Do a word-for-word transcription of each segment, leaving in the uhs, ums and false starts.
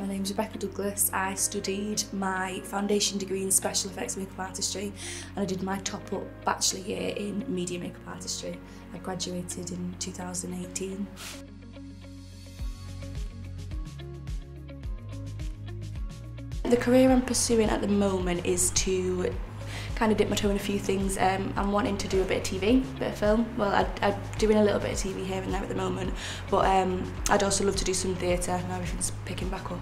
My name's Rebecca Douglas. I studied my foundation degree in special effects makeup artistry, and I did my top up bachelor year in media makeup artistry. I graduated in two thousand eighteen. The career I'm pursuing at the moment is to kind of dip my toe in a few things. Um, I'm wanting to do a bit of T V, a bit of film. Well, I, I'm doing a little bit of T V here and there at the moment, but um, I'd also love to do some theatre now everything's picking back up.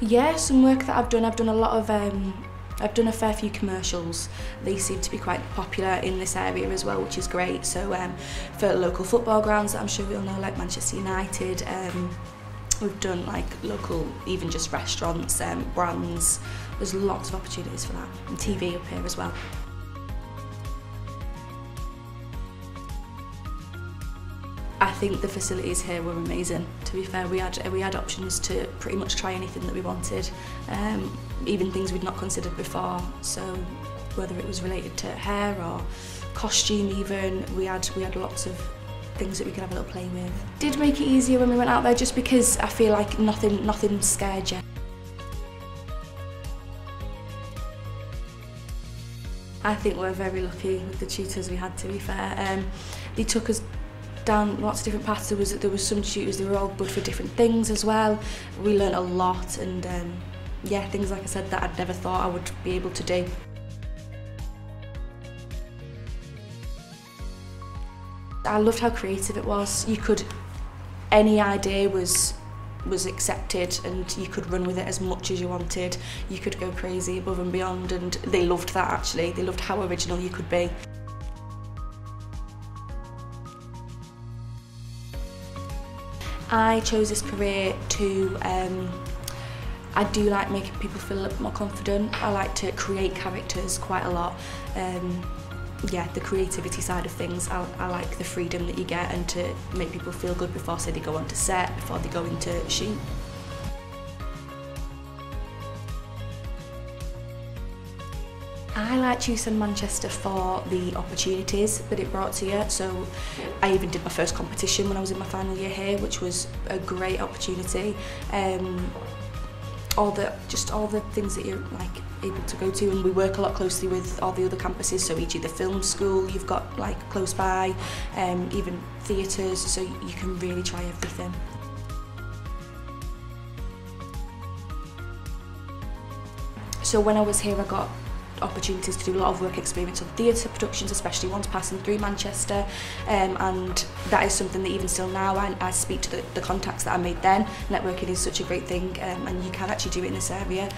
Yeah, some work that I've done. I've done a lot of. Um, I've done a fair few commercials. They seem to be quite popular in this area as well, which is great. So um, for local football grounds that I'm sure we all know, like Manchester United, um, we've done like local, even just restaurants, um, brands. There's lots of opportunities for that, and T V up here as well. I think the facilities here were amazing. To be fair, we had we had options to pretty much try anything that we wanted, um, even things we'd not considered before. So whether it was related to hair or costume, even we had we had lots of things that we could have a little play with. Did make it easier when we went out there, just because I feel like nothing nothing scared you. I think we're very lucky with the tutors we had. To be fair, um, they took us down lots of different paths. There was there was some tutors, they were all good for different things as well. We learnt a lot, and um, yeah, things like I said that I'd never thought I would be able to do. I loved how creative it was. You could, any idea was was accepted, and you could run with it as much as you wanted. You could go crazy above and beyond, and they loved that actually. They loved how original you could be. I chose this career to, um, I do like making people feel a bit more confident. I like to create characters quite a lot. Um, yeah, the creativity side of things, I, I like the freedom that you get, and to make people feel good before, say, they go onto set, before they go into shoot. I like U C E N Manchester for the opportunities that it brought to you. So I even did my first competition when I was in my final year here, which was a great opportunity. Um, all the just all the things that you're like able to go to, and we work a lot closely with all the other campuses. So E G the film school you've got like close by, um, even theatres. So you can really try everything. So when I was here, I got opportunities to do a lot of work experience on theatre productions, especially ones passing through Manchester, um, and that is something that even still now I, I speak to the, the contacts that I made then. Networking is such a great thing, um, and you can actually do it in this area.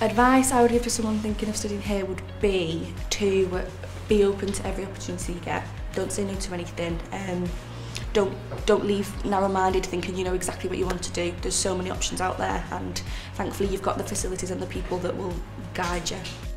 Advice I would give to someone thinking of studying here would be to be open to every opportunity you get. Don't say no to anything. Um, Don't, don't leave narrow-minded, thinking you know exactly what you want to do. There's so many options out there, and thankfully you've got the facilities and the people that will guide you.